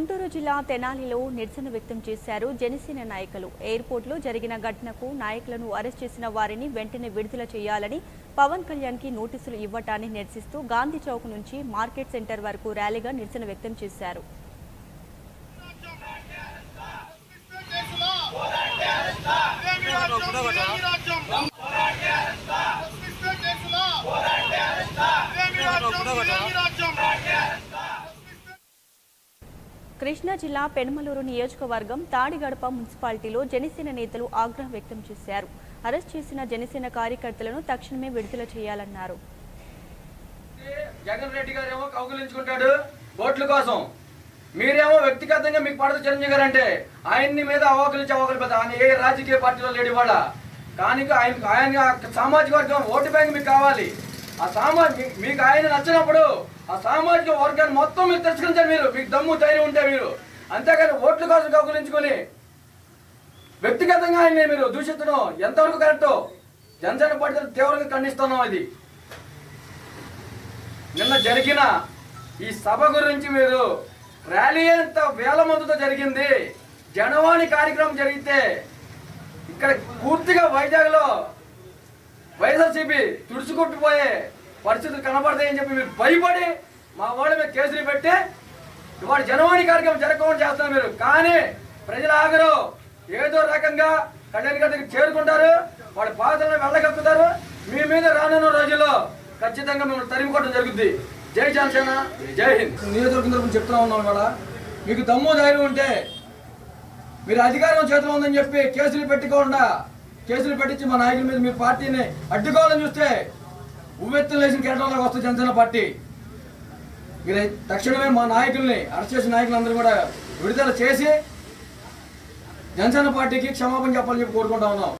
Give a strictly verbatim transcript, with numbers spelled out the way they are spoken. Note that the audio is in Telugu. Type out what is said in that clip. గుంటూరు జిల్లా తెనాలిలో నిరసన వ్యక్తం చేశారు జనసేన నాయకులు। ఎయిర్‌పోర్ట్ లో జరిగిన ఘటనకు నాయకులను అరెస్ట్ చేసిన వారిని వెంటనే విడుదల చేయాలని పవన్ కళ్యాణ్ కి నోటీసులు ఇవ్వటాన్ని నిరసిస్తూ గాంధీ చౌక్ నుంచి మార్కెట్ సెంటర్ వరకు ర్యాలీగా నిరసన వ్యక్తం చేశారు। కృష్ణా జిల్లా పెనమలూరు నియోజకవర్గం తాడిగడప మున్సిపాలిటీలో జనసేన నేతలు ఆగ్రహం వ్యక్తం చేశారు। అరెస్ట్ చేసిన జనసేన కార్యకర్తలను తక్షణమే విడుదల చేయాలన్నారు। జగన్ రెడ్డి గారేమో కౌగులించుకుంటాడు ఓట్ల కోసం, మీరేమో వ్యక్తిగతంగా మీకు పడదు చిరంజీవి గారు అంటే ఆయన్ని మీద అవకలించి అవకలిపోతా ఆయన ఏ రాజకీయ పార్టీలో లేడు ఇవాళ, కానీ ఆయన ఆయన సామాజిక వర్గం ఓటు బ్యాంక్ మీకు కావాలి। ఆ సామాజిక మీకు ఆయన నచ్చినప్పుడు ఆ సామాజిక వర్గాన్ని మొత్తం మీరు తెలుసుకుంటారు, మీరు మీకు దమ్ము ధైర్యం ఉంటే మీరు, అంతేకాని ఓట్ల కోసం కౌగులించుకొని వ్యక్తిగతంగా ఆయన మీరు దూషించడం ఎంతవరకు కరెక్టో జనసేన పార్టీ తీవ్రంగా ఖండిస్తున్నాం। ఇది నిన్న జరిగిన ఈ సభ గురించి మీరు ర్యాలీ ఎంత వేల మందితో జరిగింది, జనవాణి కార్యక్రమం జరిగితే ఇక్కడ పూర్తిగా వైజాగ్లో వైఎస్ఆర్సీపీ తుడుచుకుంటుపోయే పరిస్థితులు కనబడతాయని చెప్పి మీరు భయపడి మా వాళ్ళ మీద కేసులు పెట్టి ఇవాళ జనవాణి కార్యక్రమం జరగకుండా చేస్తున్నారు మీరు, కానీ ప్రజలు ఆగరు, ఏదో రకంగా కళ్యాణ్ గారి దగ్గర చేరుకుంటారు, వాళ్ళ బాధలను వెళ్ళగక్కుతారు। మీ మీద రానున్న రోజుల్లో ఖచ్చితంగా మిమ్మల్ని తరిమికోవడం జరుగుద్ది। జై జనసేన, జై హింద్। నియోజకవర్గం తరపున చెప్తా ఉన్నాం, ఇవాళ మీకు దమ్ము ధైర్యం ఉంటే మీరు అధికారం చేతిలో ఉందని చెప్పి కేసులు పెట్టుకోకుండా కేసులు పెట్టించి మా నాయకుల మీద మీ పార్టీని అడ్డుకోవాలని చూస్తే ఉవ్వెత్తులు వేసిన కేటలాగా వస్తుంది జనసేన పార్టీ। మీరు తక్షణమే మా నాయకుల్ని అరెస్ట్ చేసిన నాయకులందరూ కూడా విడుదల చేసి జనసేన పార్టీకి క్షమాపణ చెప్పాలని చెప్పి కోరుకుంటా ఉన్నాం।